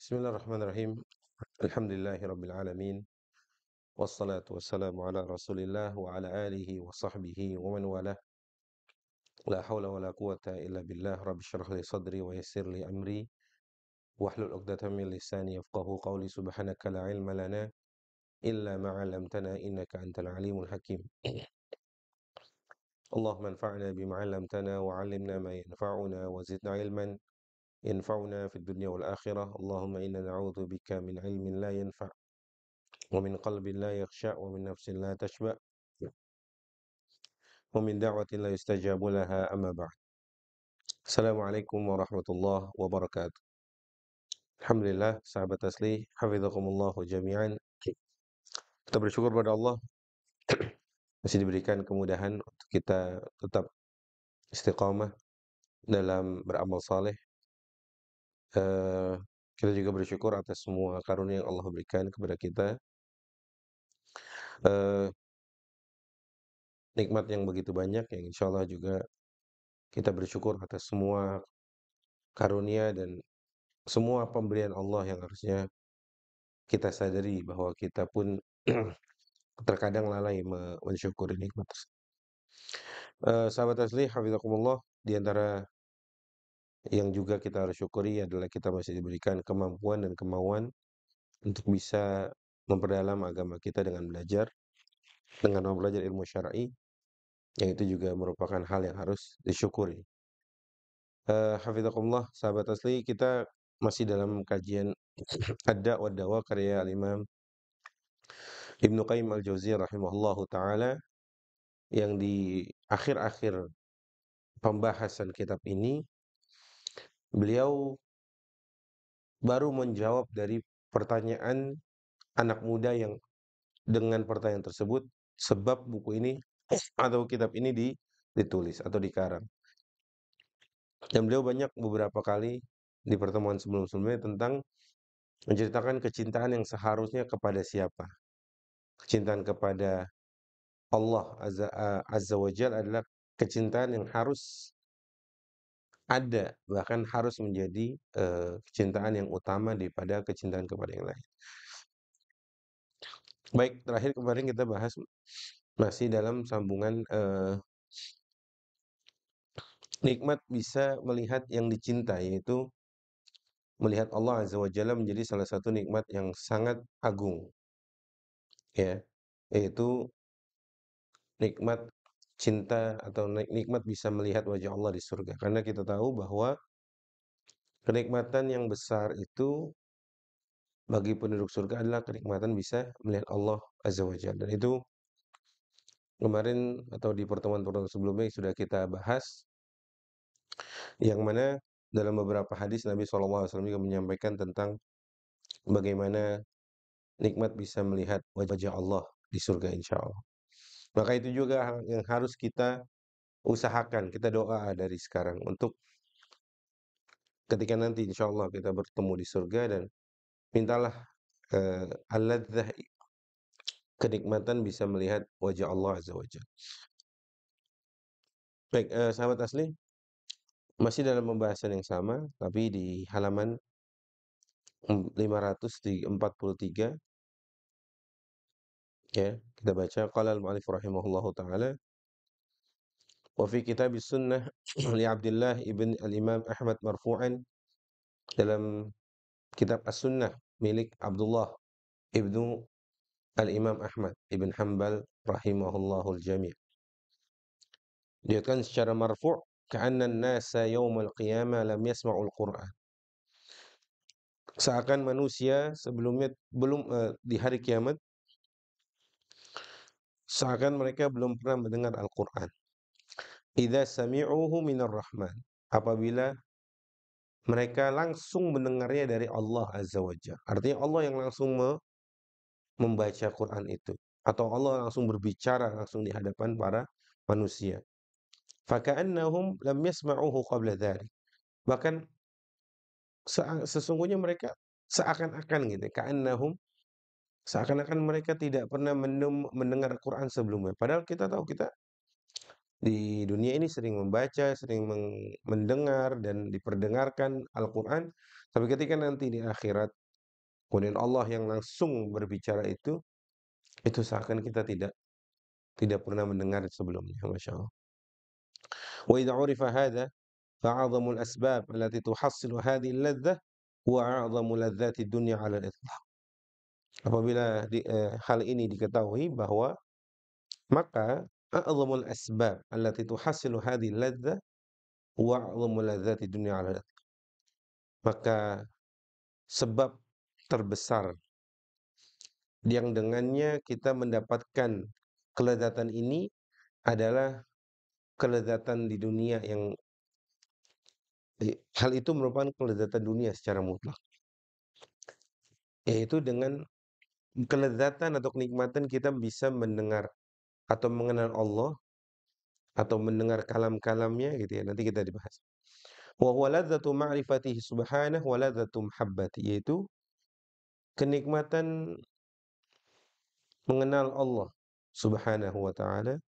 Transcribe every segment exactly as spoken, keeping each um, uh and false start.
Bismillahirrahmanirrahim. Alhamdulillahirrabbilalamin. Wassalatu wassalamu ala rasulillah wa ala alihi wa sahbihi wa man walah. La hawla wa la quwata illa billah. Rabbi syrah li sadri wa yassir li amri. Wahlul uqdatan min lisani yafqahu qawli. Subhanaka la ilma lana illa ma'alamtana innaka antal alimul hakim. Allahumma anfa'na bima'alamtana wa 'allimna ma yanfa'una wa zidna ilman. ينفعنا في الدنيا والآخرة اللهم إنا نعوذ بك من علم لا ينفع ومن قلب لا يخشع ومن نفس لا تشبع ومن دعوة لا يستجاب لها أما بعد السلام عليكم ورحمة الله وبركاته. الحمد لله sahabat taslih, hafizakumullah jami'an. Kita bersyukur pada Allah masih diberikan kemudahan untuk kita tetap istiqamah dalam beramal saleh. Uh, kita juga bersyukur atas semua karunia yang Allah berikan kepada kita, uh, nikmat yang begitu banyak yang insya Allah juga kita bersyukur atas semua karunia dan semua pemberian Allah yang harusnya kita sadari bahwa kita pun terkadang lalai mensyukuri nikmat. uh, Sahabat taslih, hafizakumullah, di antara yang juga kita harus syukuri adalah kita masih diberikan kemampuan dan kemauan untuk bisa memperdalam agama kita dengan belajar, dengan mempelajari ilmu syar'i, yang itu juga merupakan hal yang harus disyukuri. Uh, Hafizakumullah, sahabat asli, kita masih dalam kajian Ad-Dā'u wa Ad-Dawā'u karya Imam Ibnul Qayyim al-Jauziyah rahimahullahu ta'ala, yang di akhir-akhir pembahasan kitab ini beliau baru menjawab dari pertanyaan anak muda yang dengan pertanyaan tersebut sebab buku ini atau kitab ini ditulis atau dikarang. Dan beliau banyak beberapa kali di pertemuan sebelum-sebelumnya tentang menceritakan kecintaan yang seharusnya kepada siapa. Kecintaan kepada Allah Azza, Azza wa Jalla adalah kecintaan yang harus ada, bahkan harus menjadi uh, kecintaan yang utama daripada kecintaan kepada yang lain. Baik, terakhir kemarin kita bahas masih dalam sambungan uh, nikmat bisa melihat yang dicintai, yaitu melihat Allah Azza wa Jalla menjadi salah satu nikmat yang sangat agung, ya, yaitu nikmat cinta atau nikmat bisa melihat wajah Allah di surga. Karena kita tahu bahwa kenikmatan yang besar itu bagi penduduk surga adalah kenikmatan bisa melihat Allah Azza wa Jalla. Dan itu kemarin atau di pertemuan-pertemuan sebelumnya sudah kita bahas, yang mana dalam beberapa hadis Nabi shallallahu alaihi wasallam juga menyampaikan tentang bagaimana nikmat bisa melihat wajah Allah di surga insya Allah. Maka itu juga yang harus kita usahakan, kita doa dari sekarang untuk ketika nanti insya Allah kita bertemu di surga, dan mintalah uh, al-ladzah, kenikmatan bisa melihat wajah Allah Azza wa Jalla. Baik, uh, sahabat asli, masih dalam pembahasan yang sama, tapi di halaman lima ratus empat puluh tiga. Ya, kita baca qala al-mu'allif rahimahullahu taala wa fi kitab as-sunnah li Abdullah ibnu al-imam Ahmad marfu'an, dalam kitab as-sunnah milik Abdullah ibnu al-imam Ahmad ibn Hanbal rahimahullahu al-jami', diriwayatkan secara marfu' ka'anna an-nasa yaumul qiyamah lam yasma'ul Qur'an, seakan manusia sebelumnya belum uh, di hari kiamat seakan mereka belum pernah mendengar Al-Quran. Idza sami'uhu minar rahman, apabila mereka langsung mendengarnya dari Allah Azza wa Jalla. Artinya Allah yang langsung membaca Quran itu, atau Allah langsung berbicara langsung di hadapan para manusia. Faka'annahum lam yasma'uhu qabla dzalik, bahkan sesungguhnya mereka seakan-akan gitu, ka'annahum, seakan-akan mereka tidak pernah mendengar Quran sebelumnya. Padahal kita tahu kita di dunia ini sering membaca, sering mendengar dan diperdengarkan Al-Quran, tapi ketika nanti di akhirat kemudian Allah yang langsung berbicara itu, itu seakan kita tidak tidak pernah mendengar sebelumnya. Masya Allah. Wa idza urifa hadza fa'azamul asbab allati tuhassilu hadhihi al-ladzah wa a'zamu ladzati dunya 'ala al-itlaq. Apabila di, eh, hal ini diketahui bahwa maka a'zamul asbab allati tuhassilu hadhihi al-ladzah wa a'zamu ladzati dunya 'ala al-itlaq. Maka sebab terbesar yang dengannya kita mendapatkan kelezatan ini adalah kelezatan di dunia, yang hal itu merupakan kelezatan dunia secara mutlak, yaitu dengan kelezatan atau kenikmatan kita bisa mendengar atau mengenal Allah atau mendengar kalam-kalamnya gitu ya, nanti kita dibahas. Wa huwa ladzatu ma'rifatihi subhanahu wa ladzatu mahabbati, yaitu kenikmatan mengenal Allah subhanahu wa ta'ala,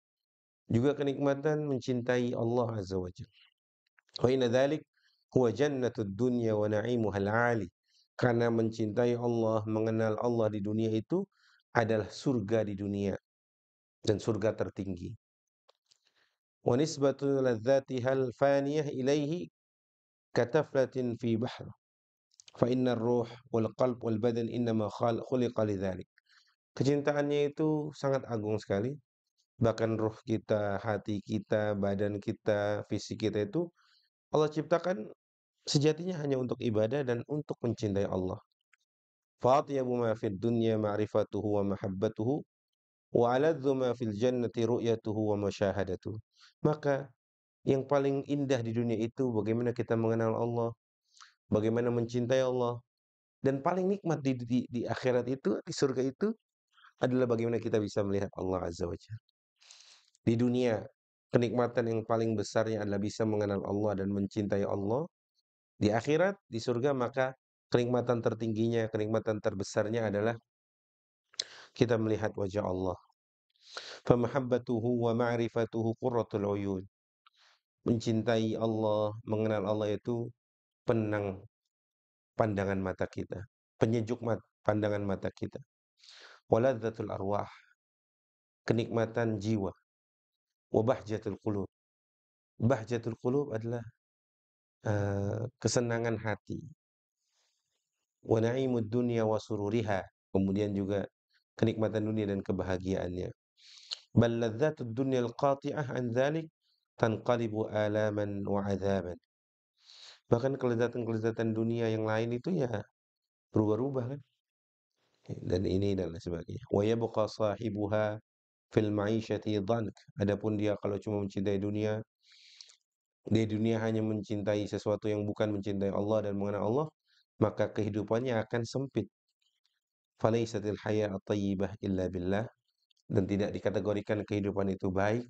juga kenikmatan mencintai Allah azza wa jalla. Wa inna dzalik huwa jannatud dunya wa na'imuhal 'ali. Karena mencintai Allah, mengenal Allah di dunia itu adalah surga di dunia dan surga tertinggi. Wa nisbatu ladzatihal faniyah ilaihi kataflatin fi bahr. Fa inna ar-ruh wal qalb wal badan innama khuliqa lidzalik. Kecintaannya itu sangat agung sekali. Bahkan ruh kita, hati kita, badan kita, fisik kita itu Allah ciptakan sejatinya hanya untuk ibadah dan untuk mencintai Allah. Fatyabu ma fid dunya ma'rifatuhu wa mahabbatuhu wa aladzu ma fil jannati ru'yatuhu wa musyahadatuhu. Maka yang paling indah di dunia itu bagaimana kita mengenal Allah, bagaimana mencintai Allah. Dan paling nikmat di, di, di akhirat itu, di surga itu, adalah bagaimana kita bisa melihat Allah azza wa jalla. Di dunia, kenikmatan yang paling besarnya adalah bisa mengenal Allah dan mencintai Allah. Di akhirat, di surga, maka kenikmatan tertingginya, kenikmatan terbesarnya adalah kita melihat wajah Allah. Famahabbatuhu wa ma'rifatuhu qurratul uyun. Mencintai Allah, mengenal Allah itu penang pandangan mata kita, penyejuk mat, pandangan mata kita. Waladzatul arwah, kenikmatan jiwa. Wabahjatul qulub, bahjatul qulub adalah uh, kesenangan hati. Wa na'imud dunya wa sururiha, kemudian juga kenikmatan dunia dan kebahagiaannya. Bal ladzatud dunya al-qati'ah an dzalik tanqalibu alaman wa 'adzaban. Bahkan kelezatan-kelezatan dunia yang lain itu ya berubah-ubah kan. Dan ini dan sebagainya. Wa yabqa sahibuha fil ma'isyati dhank. Adapun dia kalau cuma mencintai dunia, dia dunia hanya mencintai sesuatu yang bukan mencintai Allah dan mengenal Allah, maka kehidupannya akan sempit. Falaysatil haya at-tayyibah illa billah, dan tidak dikategorikan kehidupan itu baik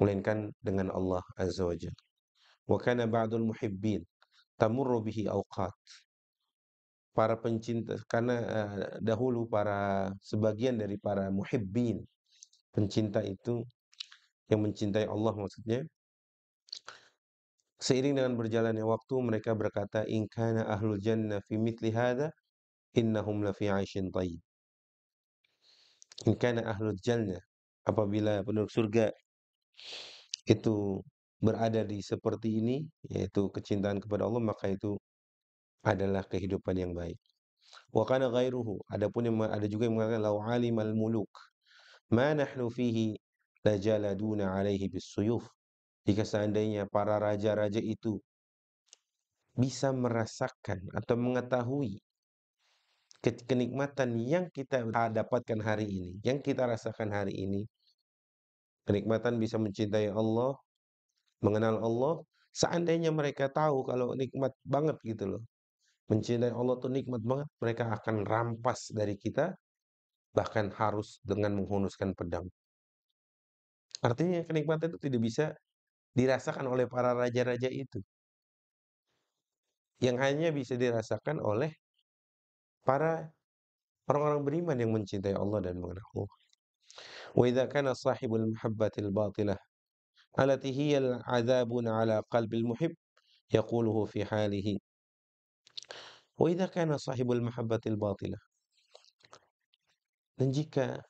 melainkan dengan Allah azza wa jalla. Wa kana ba'dul muhibbin tamurru bihi awqat. Para pencinta, karena uh, dahulu para sebagian dari para muhibbin, pencinta itu yang mencintai Allah maksudnya, seiring dengan berjalannya waktu mereka berkata, in kana ahlul jannah fi mithli hadza innahum la fi 'aishin thayyib. In kana ahlul jannah, apabila penduduk surga itu berada di seperti ini, yaitu kecintaan kepada Allah, maka itu adalah kehidupan yang baik. Wa kana ghairuhu, adapun yang ada juga yang mengatakan law alimal muluk ma nahnu fihi la jaladuna alaihi bisuyuf. Jika seandainya para raja-raja itu bisa merasakan atau mengetahui kenikmatan yang kita dapatkan hari ini, yang kita rasakan hari ini, kenikmatan bisa mencintai Allah, mengenal Allah, seandainya mereka tahu kalau nikmat banget gitu loh, mencintai Allah tuh nikmat banget, mereka akan rampas dari kita, bahkan harus dengan menghunuskan pedang. Artinya kenikmatan itu tidak bisa dirasakan oleh para raja-raja itu, yang hanya bisa dirasakan oleh para orang-orang beriman yang mencintai Allah dan mengenal Allah. Wa idza kana sahibul mahabbatil batilah allati hiyal azabun ala qalbil muhib yaquluhu fi halihi. Wa idza kana sahibul mahabbatil batilah. Dan jika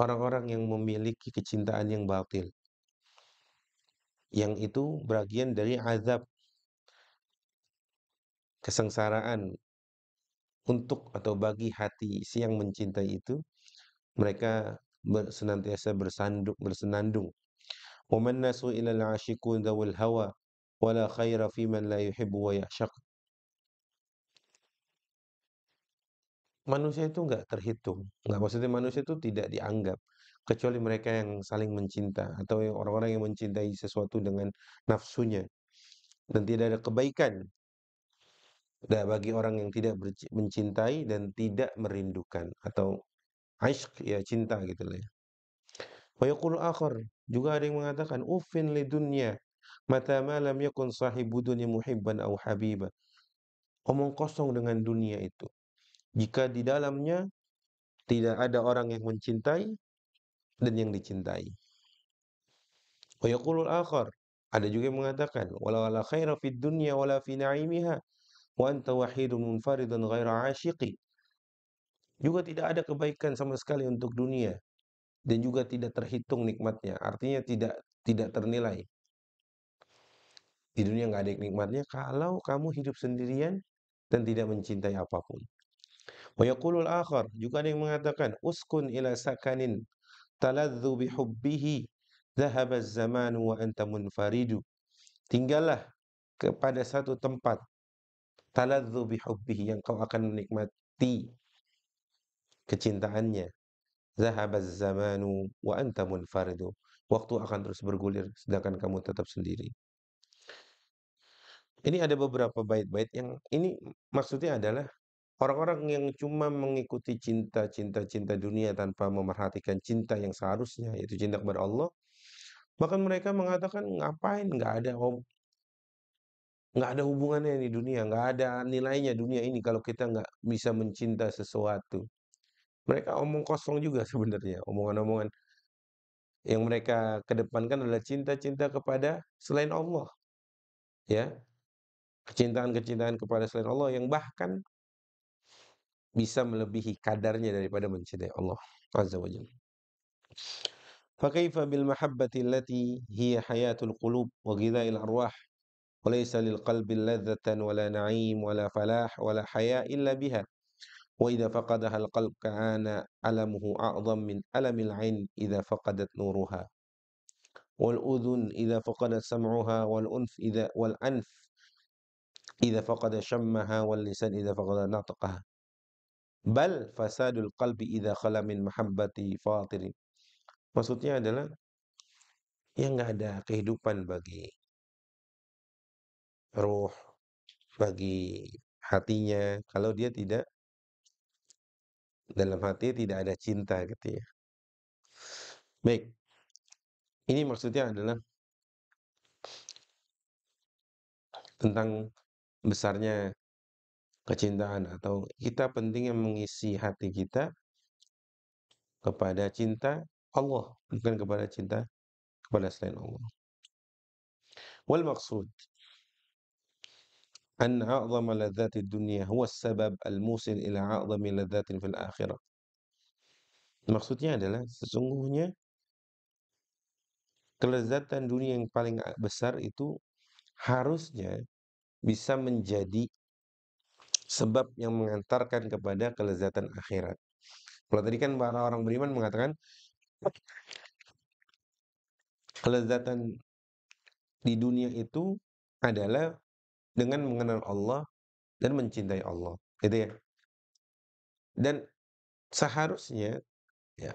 orang-orang yang memiliki kecintaan yang batil, yang itu bagian dari azab, kesengsaraan untuk atau bagi hati si yang mencintai itu, mereka senantiasa bersandung, bersenandung. Wa man nasu ilal ashikun dzawil hawa wala khaira fi man la yuhibbu wa ya'shaq. Manusia itu nggak terhitung, nggak maksudnya manusia itu tidak dianggap kecuali mereka yang saling mencinta atau orang-orang yang mencintai sesuatu dengan nafsunya, dan tidak ada kebaikan nah, bagi orang yang tidak mencintai dan tidak merindukan atau aishq ya cinta gitu lah. Wa yaqulu akhar, juga ada yang mengatakan uffin li dunya mata ma lam yakun sahibu dunya muhibban aw habiba. Omong kosong dengan dunia itu jika di dalamnya tidak ada orang yang mencintai dan yang dicintai. Wa yaqulul akhar, ada juga yang mengatakan wala wala khaira fid dunya wala fi na'imiha wa anta wahidun munfaridun ghaira ashiqi. Juga tidak ada kebaikan sama sekali untuk dunia dan juga tidak terhitung nikmatnya, artinya tidak tidak ternilai. Di dunia nggak ada nikmatnya kalau kamu hidup sendirian dan tidak mencintai apapun. Wa yaqulul akhar, juga ada yang mengatakan uskun ila sakanin taladzu bi hubbihi dhahaba az-zaman wa anta munfaridu. Tinggallah kepada satu tempat taladzu bi hubbihi, yang kau akan menikmati kecintaannya. Dhahaba az-zaman wa anta munfaridu, waktu akan terus bergulir sedangkan kamu tetap sendiri. Ini ada beberapa bait-bait yang ini maksudnya adalah orang-orang yang cuma mengikuti cinta-cinta-cinta dunia tanpa memerhatikan cinta yang seharusnya, yaitu cinta kepada Allah. Bahkan mereka mengatakan, ngapain, nggak ada nggak ada hubungannya di dunia, nggak ada nilainya dunia ini kalau kita nggak bisa mencinta sesuatu. Mereka omong kosong juga sebenarnya, omongan-omongan yang mereka kedepankan adalah cinta-cinta kepada selain Allah, ya, kecintaan-kecintaan kepada selain Allah yang bahkan bisa melebihi kadarnya daripada mencintai Allah Azza wa Jalla. Fakaifa bil mahabbati allati hiya hayatul qulub wa ghidha'il arwah wa laysa lil qalbi ladzatan wa la na'im wa la falah wa la haya illa biha wa idza faqadaha al qalb kana alamuhu a'dham min alamil 'ain idza faqadat nuruha wal udhun idza faqadat sam'uha wal unf idza wal anf idza faqada syammaha wal lisan idza faqada natqaha. Bal fasadul qalbi idza khala min mahabbati fatiri. Maksudnya adalah ya nggak ada kehidupan bagi ruh, bagi hatinya kalau dia tidak, dalam hati tidak ada cinta gitu ya. Baik, ini maksudnya adalah tentang besarnya kecintaan, atau kita pentingnya mengisi hati kita kepada cinta Allah, bukan kepada cinta kepada selain Allah. Wal maqsud an a'zama ladzatid dunya huwa as-sabab al-musil ila a'zami ladzatin fil akhirah. Maksudnya adalah sesungguhnya kelezatan dunia yang paling besar itu harusnya bisa menjadi sebab yang mengantarkan kepada kelezatan akhirat. Kalau tadi kan para orang beriman mengatakan kelezatan di dunia itu adalah dengan mengenal Allah dan mencintai Allah, gitu ya. Dan seharusnya ya,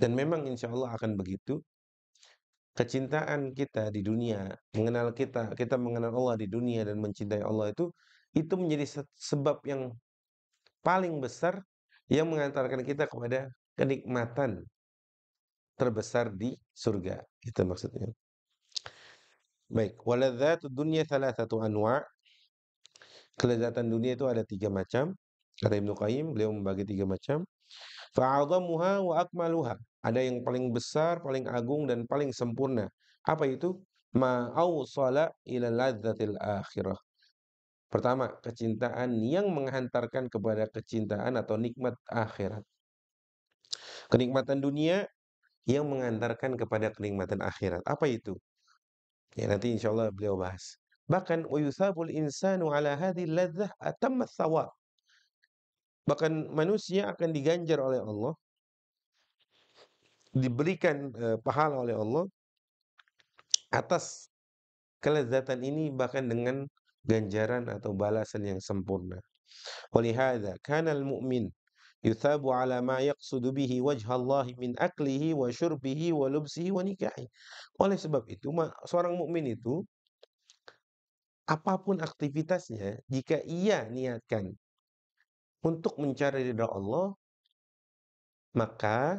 dan memang insya Allah akan begitu. Kecintaan kita di dunia, mengenal kita, kita mengenal Allah di dunia dan mencintai Allah itu, itu menjadi sebab yang paling besar yang mengantarkan kita kepada kenikmatan terbesar di surga. Itu maksudnya. Baik, waladzatud dunya thalathatu anwa'. Kelezatan dunia itu ada tiga macam. Kata Ibnu Qayyim, beliau membagi tiga macam. Fa'adhamuha wa akmaluha. Ada yang paling besar, paling agung dan paling sempurna. Apa itu? Ma'awsala ila ladzatil akhirah. Pertama, kecintaan yang menghantarkan kepada kecintaan atau nikmat akhirat. Kenikmatan dunia yang menghantarkan kepada kenikmatan akhirat. Apa itu? Ya, nanti insya Allah beliau bahas. Bahkan wayusabul insanu ala hadhil ladzah atamma tsawab. Bahkan manusia akan diganjar oleh Allah, diberikan eh, pahala oleh Allah atas kelezatan ini, bahkan dengan ganjaran atau balasan yang sempurna. Walihada kana al-mu'min yuthabu ala ma yaqsudu bihi wajhallahi min aklihi wa syurbihi wa lubsihi wa nikahi. Oleh sebab itu, seorang mukmin itu apapun aktivitasnya, jika ia niatkan untuk mencari ridha Allah, maka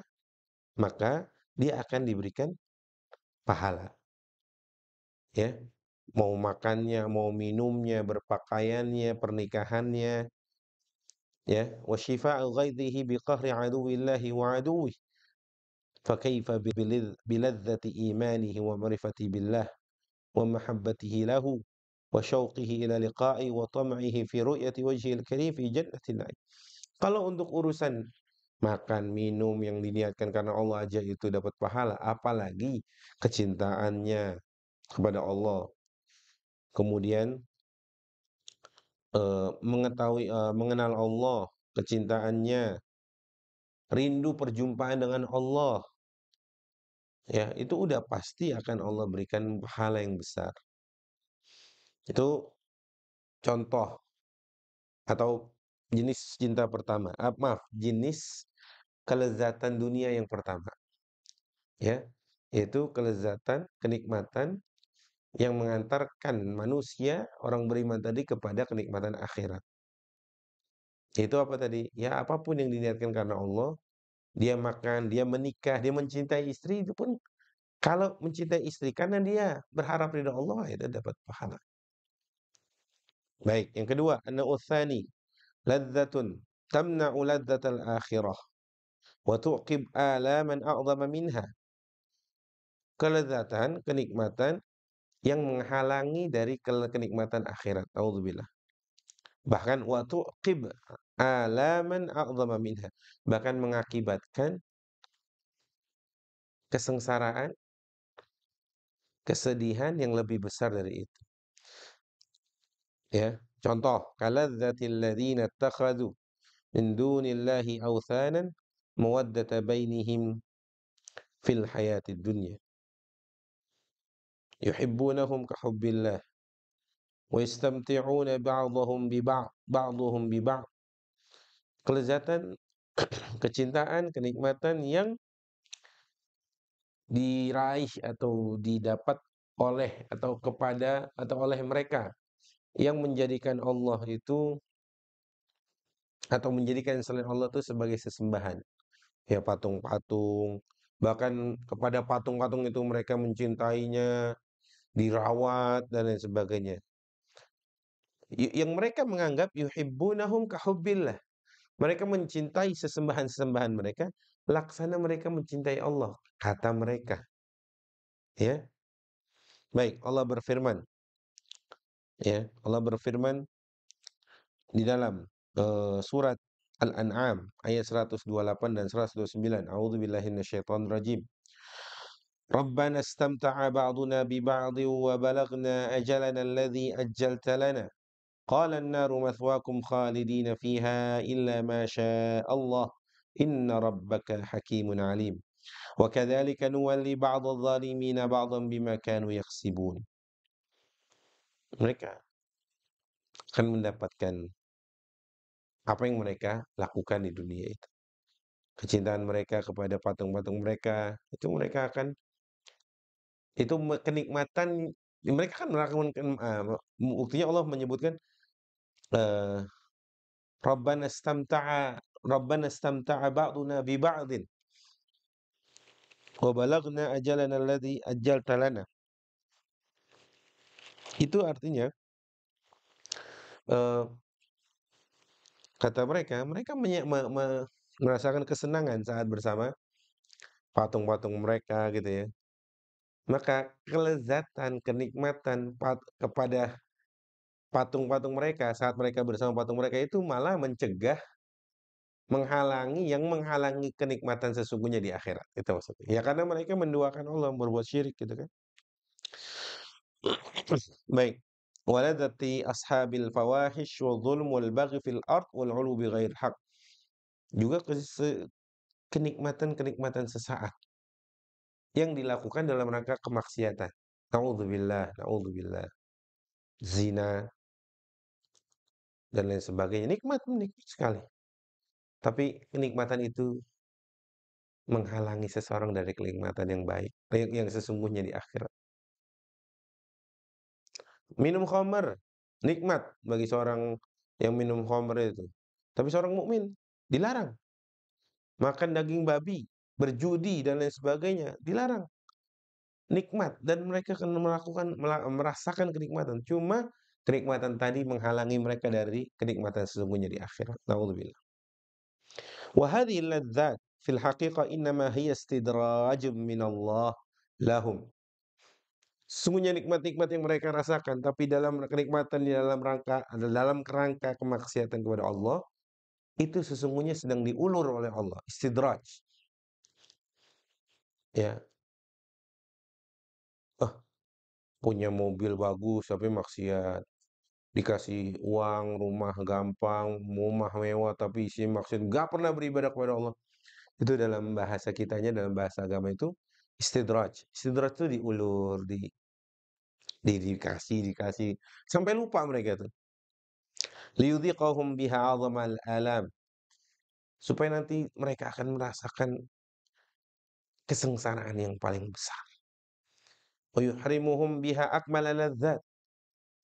maka dia akan diberikan pahala. Ya, mau makannya, mau minumnya, berpakaiannya, pernikahannya, ya, wa syifa'u ghaidhihi bi qahri aduwillahi wa aduwih. Fa kaifa bi ladzati imanihi wa ma'rifati billah wa mahabbatihi lahu wa syauqihi ila liqa'i wa tam'ihi fi ru'yati wajhil karim fi jannatil na'im. Kalau untuk urusan makan, minum yang diniatkan karena Allah aja itu dapat pahala, apalagi kecintaannya kepada Allah. Kemudian eh, mengetahui eh, mengenal Allah, kecintaannya, rindu perjumpaan dengan Allah. Ya, itu udah pasti akan Allah berikan pahala yang besar. Itu contoh atau jenis cinta pertama, ah, maaf, jenis kelezatan dunia yang pertama, ya, yaitu kelezatan, kenikmatan yang mengantarkan manusia, orang beriman tadi, kepada kenikmatan akhirat. Itu apa tadi? Ya, apapun yang diniatkan karena Allah, dia makan, dia menikah, dia mencintai istri, itu pun kalau mencintai istri karena dia berharap ridha Allah, itu dapat pahala. Baik, yang kedua, an-na'utsani ladzatun tamna'u ladzatal akhirah wa tuqib alaman a'zama minha. Kelezatan, kenikmatan yang menghalangi dari kenikmatan akhirat. Auzubillah. Bahkan wa tuqib alaman a'zama minha, bahkan mengakibatkan kesengsaraan, kesedihan yang lebih besar dari itu. Ya, contoh, kaladzatil ladzina ittakhadhu min dunillahi autsanan mawaddata bainihim fil hayatid dunya yuhibbunahum ka hubbillah wa yastamti'una ba'dhum bi ba'd ba'dhum bi ba'd. Kelezatan, kecintaan, kenikmatan yang diraih atau didapat oleh atau kepada atau oleh mereka, yang menjadikan Allah itu atau menjadikan selain Allah itu sebagai sesembahan, ya, patung-patung, bahkan kepada patung-patung itu mereka mencintainya, dirawat dan lain sebagainya, yang mereka menganggap yuhibbunahum ka hubbillah, mereka mencintai sesembahan-sesembahan mereka laksana mereka mencintai Allah, kata mereka, ya. Baik, Allah berfirman, ya, Allah berfirman di dalam uh, surat Al-An'am ayat seratus dua puluh delapan dan seratus dua puluh sembilan. A'udzubillahi minasyaitonirrajim. Rabbana istamta'a ba'duna bi ba'din wa balagna ajalana alladhi ajjalta lana. Qala an-naru mathwaakum khalidina fiha illa ma syaa Allah. Inna rabbaka hakimun 'alim. Wa kadzalika nuwalli ba'd adh-dhalimin ba'dan bima kanu yaksibun. Mereka akan mendapatkan apa yang mereka lakukan di dunia itu. Kecintaan mereka kepada patung-patung mereka, itu mereka akan, itu kenikmatan, mereka akan melakukan, uh, buktinya Allah menyebutkan, uh, Rabbana istamta'a, Rabbana istamta'a ba'duna bi ba'din, wa balagna ajalana alladhi ajjalta lana. Itu artinya, uh, kata mereka, mereka merasakan kesenangan saat bersama patung-patung mereka gitu, ya. Maka kelezatan, kenikmatan pat kepada patung-patung mereka saat mereka bersama patung mereka itu malah mencegah, menghalangi yang menghalangi kenikmatan sesungguhnya di akhirat. Itu maksudnya. Ya karena mereka menduakan Allah, berbuat syirik gitu kan. Baik. Waladati ashabil fawahish wa zulm wal baghi fil ard wal 'ulu bi ghair haq. Juga kenikmatan-kenikmatan sesaat yang dilakukan dalam rangka kemaksiatan. Na'udzubillah, na'udzubillah. Zina dan lain sebagainya. Nikmat, nikmat sekali. Tapi kenikmatan itu menghalangi seseorang dari kenikmatan yang baik, yang sesungguhnya di akhirat. Minum khamr nikmat bagi seorang yang minum khamr itu, tapi seorang mukmin dilarang. Makan daging babi, berjudi dan lain sebagainya dilarang. Nikmat dan mereka akan melakukan merasakan kenikmatan. Cuma kenikmatan tadi menghalangi mereka dari kenikmatan sesungguhnya di akhirat. Nauzubillah. Wa hadhihi ladzat fil haqiqah innama hiya istidrajun min Allah lahum. Sungguhnya nikmat-nikmat yang mereka rasakan, tapi dalam kenikmatan di dalam rangka, dalam kerangka kemaksiatan kepada Allah, itu sesungguhnya sedang diulur oleh Allah, istidraj. Ya, oh, punya mobil bagus tapi maksiat, dikasih uang, rumah gampang, rumah mewah tapi isi maksiat, gak pernah beribadah kepada Allah. Itu dalam bahasa kitanya, dalam bahasa agama itu istidraj. Istidraj itu diulur, di, di dikasih, dikasih sampai lupa mereka tuh. Liyudhiqahum biha 'azamal alam. Supaya nanti mereka akan merasakan kesengsaraan yang paling besar. Wa yuhrimuhum biha akmal ladzat.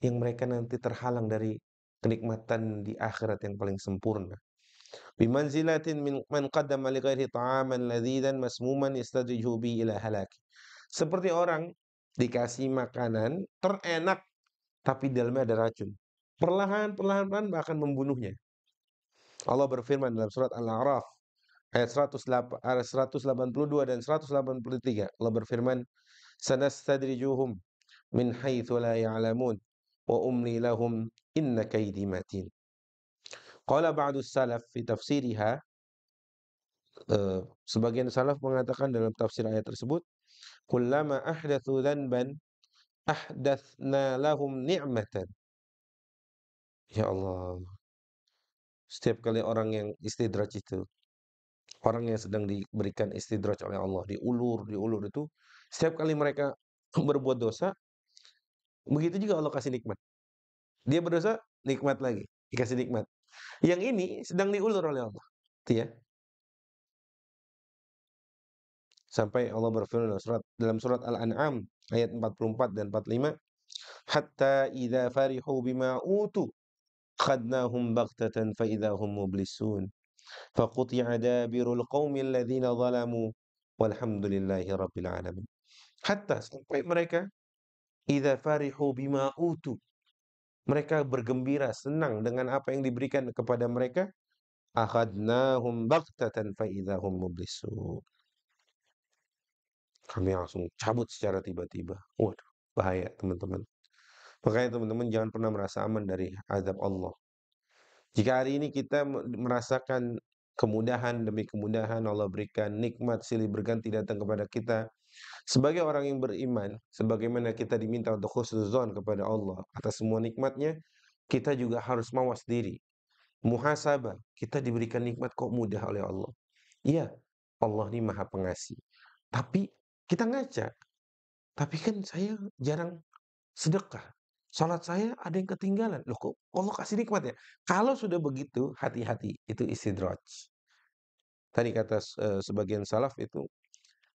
Yang mereka nanti terhalang dari kenikmatan di akhirat yang paling sempurna. Bimanzilatin min man qaddama li ghairi ta'aman ladzidan masmuman yastadrijuhu bihi ila halaki. Seperti orang dikasih makanan terenak tapi dalamnya ada racun. Perlahan-perlahan bahkan membunuhnya. Allah berfirman dalam surat Al-A'raf ayat seratus delapan puluh dua dan seratus delapan puluh tiga. Allah berfirman, sanastadrijuhum min haitsu la ya'lamun wa umli lahum inna kaydi matin. Qala ba'du salaf fi tafsiriha, uh, sebagian salaf mengatakan dalam tafsir ayat tersebut, kullama ahdatsu dzanban ahdatsna lahum ni'matan. Ya Allah, setiap kali orang yang istidraj itu, orang yang sedang diberikan istidraj oleh Allah, diulur, diulur itu, setiap kali mereka berbuat dosa, begitu juga Allah kasih nikmat. Dia berdosa, nikmat lagi, dikasih nikmat. Yang ini sedang diulur oleh Allah. Itu ya. Sampai Allah berfirman dalam surat, dalam surat Al-An'am ayat empat puluh empat dan empat puluh lima, hatta idza farihu bima utu khadnahum baghtatan fa idza hum mublisun fa quti'a dabirul qaumil ladzina zalamu walhamdulillahi rabbil alamin. Hatta sampai mereka idza farihu bima utu, mereka bergembira, senang dengan apa yang diberikan kepada mereka. Akhadnahum baghtatan fa idza hum mublisun. Kami langsung cabut secara tiba-tiba. Waduh, bahaya teman-teman. Makanya teman-teman jangan pernah merasa aman dari azab Allah. Jika hari ini kita merasakan kemudahan demi kemudahan, Allah berikan nikmat silih berganti datang kepada kita. Sebagai orang yang beriman, sebagaimana kita diminta untuk khusnuzon kepada Allah atas semua nikmatnya, kita juga harus mawas diri. Muhasabah, kita diberikan nikmat kok mudah oleh Allah. Iya, Allah ini maha pengasih. Tapi kita ngaca, tapi kan saya jarang sedekah. Salat saya ada yang ketinggalan. Loh kok Allah kasih nikmat ya? Kalau sudah begitu, hati-hati. Itu istidraj. Tadi kata uh, sebagian salaf itu,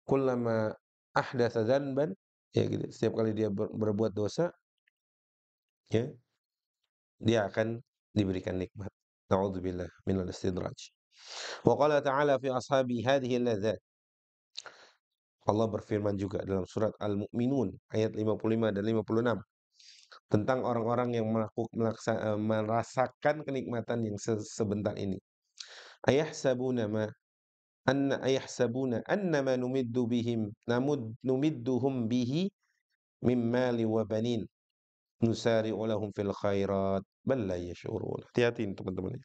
kullama ahdatsa dzanban, ya gitu. Setiap kali dia ber berbuat dosa, ya, dia akan diberikan nikmat. Na'udzubillah minal istidraj. Wa qala ta'ala fi ashabi hadhihi ladzat. Allah berfirman juga dalam surat Al-Mu'minun ayat lima puluh lima dan lima puluh enam tentang orang-orang yang melakukan merasakan kenikmatan yang sebentar ini. Ayahsabuna ma anna ayahsabuna annama numiddu bihim namud numidduhum bihi mimmali wa banin nusari'u lahum fil khairat bal la yash'urun. Hati-hati teman-teman.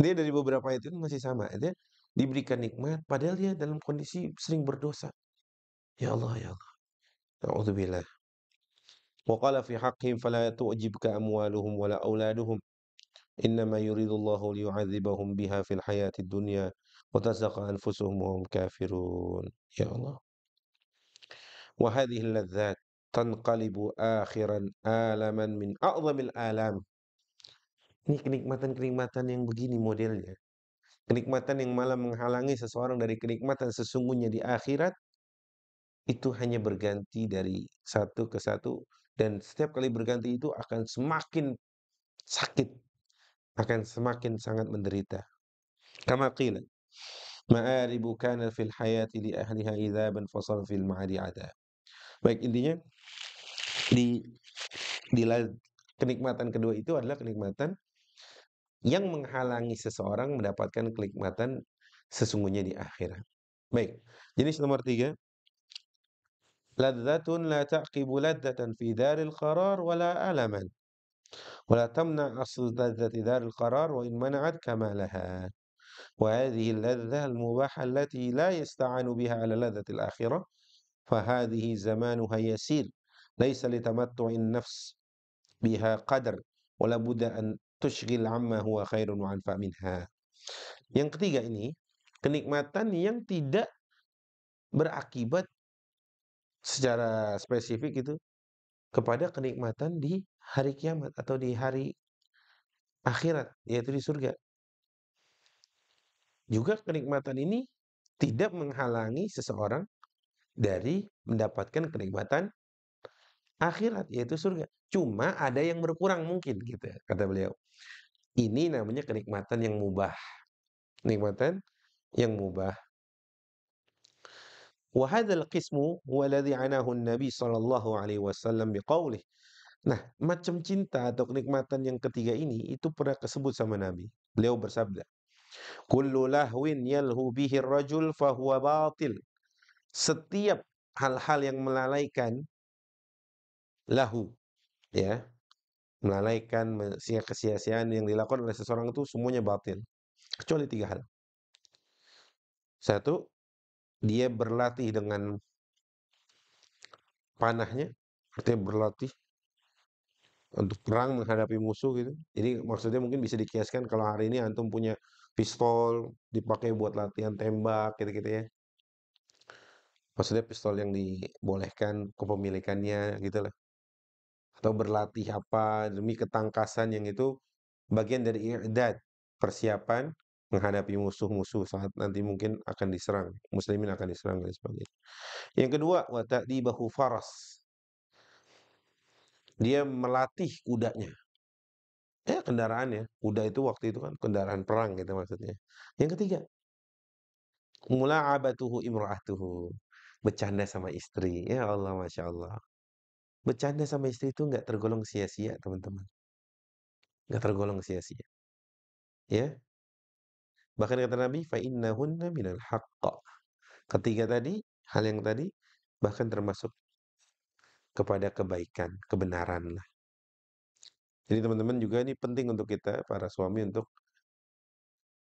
Ini dari beberapa ayat itu masih sama ya. Diberikan nikmat padahal dia dalam kondisi sering berdosa. Ya Allah ya Allah. A'udzubillah. Wa qala fi haqqihim fala tu'jibka amwaluhum wala auladuhum. Innama yuridullahu liyu'adzibahum biha fil hayatid dunya wa tazakka anfusuhum wa hum kafirun. Ya Allah. Wa hadhihi al-ladzat tanqalibu akhiran alaman min a'zamil alam. Ini kenikmatan-kenikmatan yang begini modelnya. Kenikmatan yang malah menghalangi seseorang dari kenikmatan sesungguhnya di akhirat itu hanya berganti dari satu ke satu, dan setiap kali berganti itu akan semakin sakit, akan semakin sangat menderita. Kama qila ma'aribu kana fil hayati li ahliha idzaban fasal fil ma'adi ada. Baik, intinya di, di kenikmatan kedua itu adalah kenikmatan yang menghalangi seseorang mendapatkan kenikmatan sesungguhnya di akhirat. Baik, jenis nomor tiga, ladzatun la ta'qibu ladzatan fi daril qarar wala alaman ولا تمنع أصل لذة دار القرار وإن منعت كمالها وهذه اللذة المباحة التي لا يستعان بها على لذة الآخرة فهذه زمانها يسير ليس لتمتع النفس بها قدر ولا بد أن تشغل عما هو خير وأنفع منها. Yang ketiga ini kenikmatan yang tidak berakibat secara spesifik itu kepada kenikmatan di hari kiamat atau di hari akhirat, yaitu di surga. Juga kenikmatan ini tidak menghalangi seseorang dari mendapatkan kenikmatan akhirat, yaitu surga. Cuma ada yang berkurang mungkin, gitu kata beliau. Ini namanya kenikmatan yang mubah. Kenikmatan yang mubah. Wa hadzal qismu huwa alladhi anahu an-nabi sallallahu alaihi wasallam biqaulih. Nah, macam cinta atau kenikmatan yang ketiga ini itu pernah disebut sama Nabi. Beliau bersabda, "Kullu lahwin yalhu bihi ar-rajul fa huwa batil." Setiap hal-hal yang melalaikan lahu, ya. Melalaikan, kesia-siaan yang dilakukan oleh seseorang itu semuanya batil. Kecuali tiga hal. Satu, dia berlatih dengan panahnya, artinya berlatih untuk perang menghadapi musuh gitu. Jadi maksudnya mungkin bisa dikiaskan kalau hari ini antum punya pistol dipakai buat latihan tembak gitu-gitu ya. Maksudnya pistol yang dibolehkan kepemilikannya gitu lah. Atau berlatih apa demi ketangkasan, yang itu bagian dari i'dad, persiapan menghadapi musuh-musuh saat nanti mungkin akan diserang, muslimin akan diserang dan sebagainya. Yang kedua, wa ta'dibahu faras. Dia melatih kudanya. Ya, kendaraannya. Kuda itu waktu itu kan kendaraan perang gitu maksudnya. Yang ketiga, mula'abatuhu imra'atuhu. Bercanda sama istri. Ya Allah, Masya Allah. Bercanda sama istri itu nggak tergolong sia-sia, teman-teman. Nggak tergolong sia-sia. Ya. Bahkan kata Nabi, fa'innahunna minal haqqa. Ketiga tadi, hal yang tadi, bahkan termasuk kepada kebaikan, kebenaran lah. Jadi teman-teman juga ini penting untuk kita para suami untuk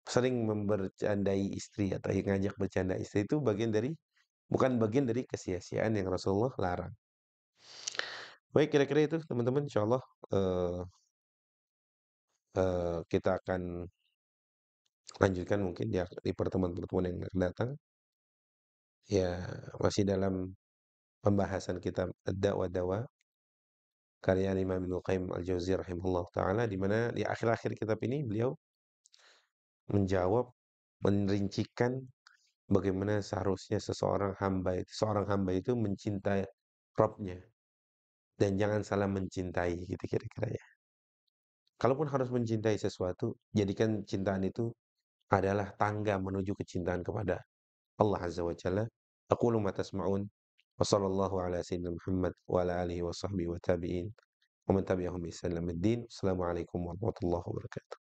sering membercandai istri atau ngajak bercanda istri, itu bagian dari, bukan bagian dari kesia-siaan yang Rasulullah larang. Baik, kira-kira itu teman-teman, insyaallah uh, uh, kita akan lanjutkan mungkin di, di pertemuan-pertemuan yang akan datang. Ya, masih dalam pembahasan kitab Ad-Dā'u wa Ad-Dawā'u karya Imam Ibnul Qayyim al-Jauziyah rahimahullah ta'ala, di mana di akhir-akhir kitab ini beliau menjawab, merincikan bagaimana seharusnya seseorang hamba itu, seorang hamba itu mencintai Rabb-nya dan jangan salah mencintai, gitu kira-kira ya. Kalaupun harus mencintai sesuatu, jadikan cintaan itu adalah tangga menuju kecintaan kepada Allah Azza wa Jalla. Aqulu ma tasma'un. وصلى الله على سيدنا محمد وعلى آله وصحبه وتابعين ومن تبعهم بإحسان إلى يوم الدين. السلام عليكم ورحمة الله وبركاته.